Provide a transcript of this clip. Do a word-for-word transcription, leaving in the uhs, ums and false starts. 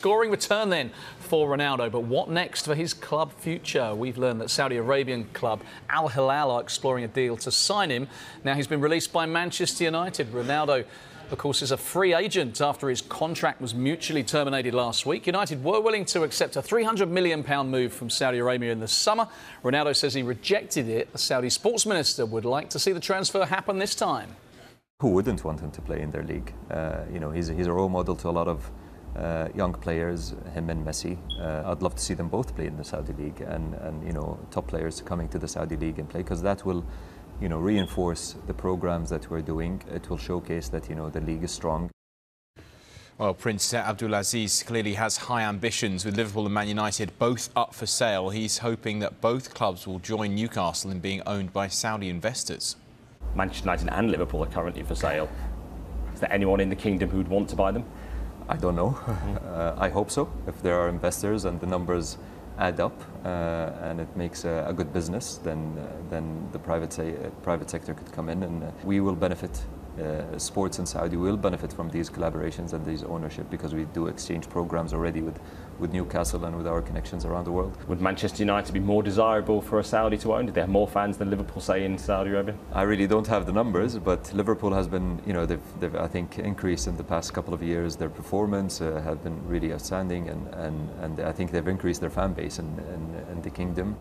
Scoring return then for Ronaldo, but what next for his club future? We've learned that Saudi Arabian club Al-Hilal are exploring a deal to sign him. Now he's been released by Manchester United. Ronaldo, of course, is a free agent after his contract was mutually terminated last week. United were willing to accept a three hundred million pounds move from Saudi Arabia in the summer. Ronaldo says he rejected it. The Saudi sports minister would like to see the transfer happen this time. Who wouldn't want him to play in their league? Uh, you know, he's, he's a role model to a lot of Uh, young players, him and Messi. Uh, I'd love to see them both play in the Saudi League, and, and you know, top players coming to the Saudi League and play, because that will, you know, reinforce the programs that we're doing. It will showcase that, you know, the league is strong. Well, Prince Abdulaziz clearly has high ambitions, with Liverpool and Man United both up for sale. He's hoping that both clubs will join Newcastle in being owned by Saudi investors. Manchester United and Liverpool are currently for sale. Is there anyone in the kingdom who'd want to buy them? I don't know. uh, I hope so, if there are investors and the numbers add up uh, and it makes a, a good business, then, uh, then the private, se private sector could come in, and uh, we will benefit. Uh, sports in Saudi will benefit from these collaborations and these ownership, because we do exchange programs already with, with Newcastle and with our connections around the world. Would Manchester United be more desirable for a Saudi to own? Did they have more fans than Liverpool, say, in Saudi Arabia? I really don't have the numbers, but Liverpool has been, you know, they've, they've I think, increased in the past couple of years. Their performance uh, have been really outstanding, and, and, and I think they've increased their fan base in, in, in the kingdom.